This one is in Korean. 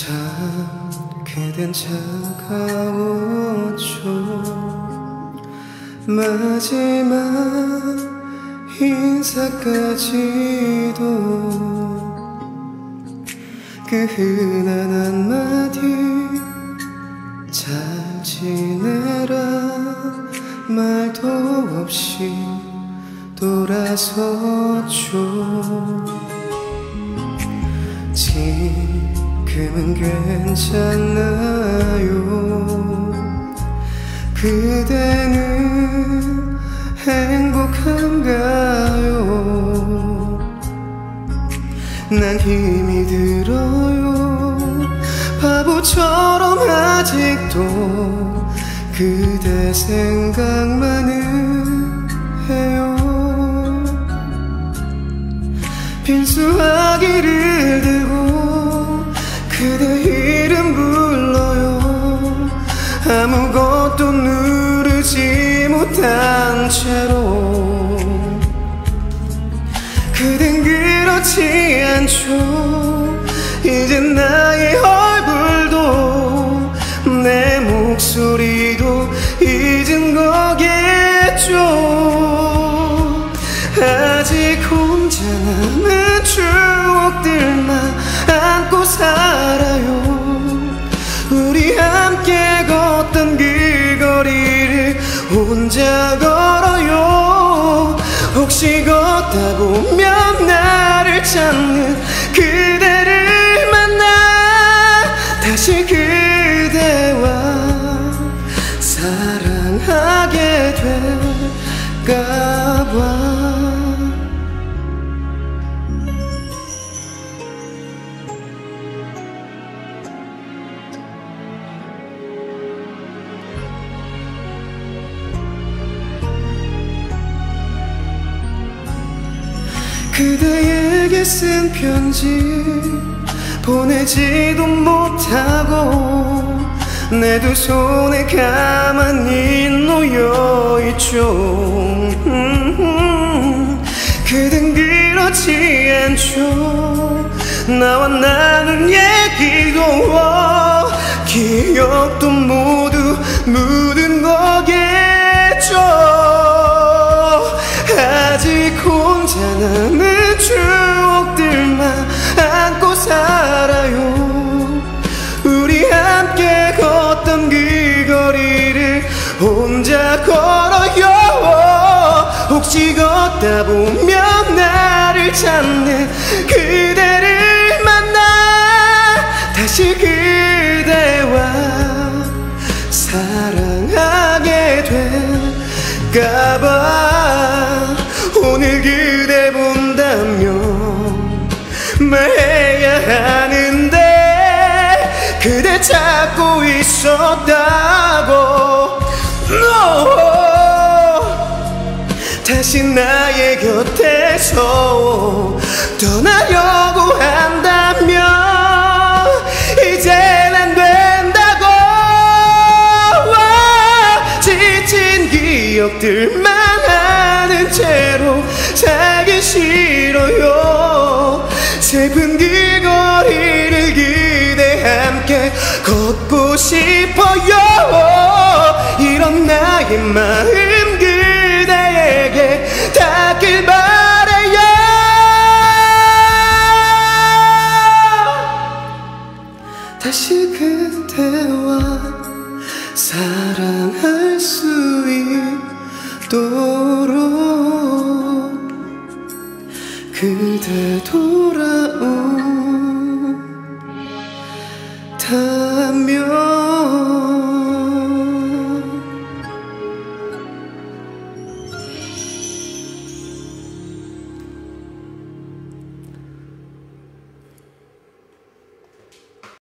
참 그댄 차가웠죠. 마지막 인사까지도 그 흔한 한마디 잘 지내라 말도 없이 돌아섰죠. 지금은 괜찮나요? 그대는 행복한가요? 난 힘이 들어요. 바보처럼 아직도 그대 생각만은 해요. 빈 수화기를 들고 그대 이름 불러요. 아무것도 누르지 못한 채로. 그댄 그렇지 않죠. 이제 나의 얼굴도 내 목소리도 잊은 거겠죠. 아직 혼자 남은 추억들만 안고 살아요. 우리 함께 걷던 그 거리를 혼자 걸어요. 혹시 걷다 보면 나를 찾는 그대를 만나 다시 그대와 사랑하게 될까봐. 그대에게 쓴 편지 보내지도 못하고 내 두 손에 가만히 놓여있죠. 그댄 그렇지 않죠. 나와 나눈 얘기도 기억도 모두 묻은 거겠죠. 아직 혼자 남은 추억들만 안고 살아요. 우리 함께 걷던 그 거리를 혼자 걸어요. 혹시 걷다 보면 나를 찾는 그대를 만나 다시 그대와 사랑하게 될까봐. 오늘 그대 본다면 말해야 하는데 그대 찾고 있었다고. No, 다시 나의 곁에서 떠나려고 한다면 이젠 안 된다고. 와, 지친 기억들만 아는 채로 자기 싫어요. 슬픈 그 거리를 그대 함께 걷고 싶어요. 이런 나의 마음 그대에게 닿길 바래요. 다시 그대와 사랑할 수 있도록 그대도